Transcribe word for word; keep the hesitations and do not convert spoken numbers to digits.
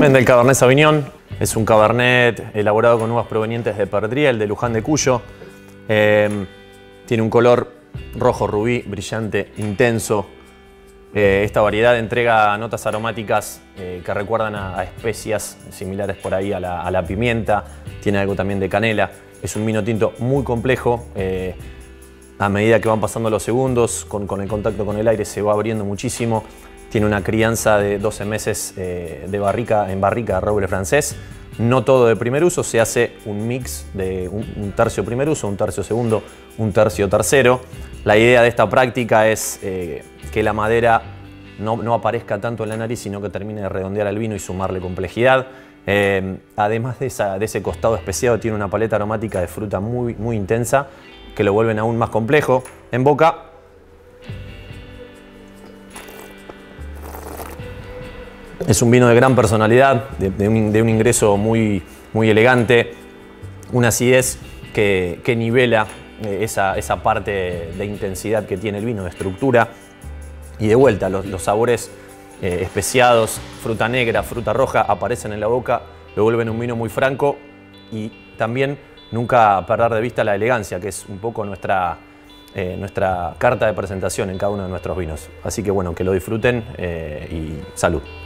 Mendel Cabernet Sauvignon es un Cabernet elaborado con uvas provenientes de Perdriel, de Luján de Cuyo. Eh, tiene un color rojo rubí, brillante, intenso. Eh, esta variedad entrega notas aromáticas eh, que recuerdan a, a especias similares por ahí a la, a la pimienta. Tiene algo también de canela. Es un vino tinto muy complejo. Eh, a medida que van pasando los segundos, con, con el contacto con el aire se va abriendo muchísimo. Tiene una crianza de doce meses eh, de barrica, en barrica de roble francés. No todo de primer uso, se hace un mix de un, un tercio primer uso, un tercio segundo, un tercio tercero. La idea de esta práctica es eh, que la madera no, no aparezca tanto en la nariz, sino que termine de redondear el vino y sumarle complejidad. Eh, además de, esa, de ese costado especiado, tiene una paleta aromática de fruta muy, muy intensa, que lo vuelven aún más complejo. En boca, es un vino de gran personalidad, de, de, un, de un ingreso muy, muy elegante, una acidez que, que nivela esa, esa parte de intensidad que tiene el vino, de estructura. Y de vuelta, los, los sabores eh, especiados, fruta negra, fruta roja, aparecen en la boca, lo vuelven un vino muy franco y también nunca perder de vista la elegancia, que es un poco nuestra, Eh, nuestra carta de presentación en cada uno de nuestros vinos. Así que bueno, que lo disfruten eh, y salud.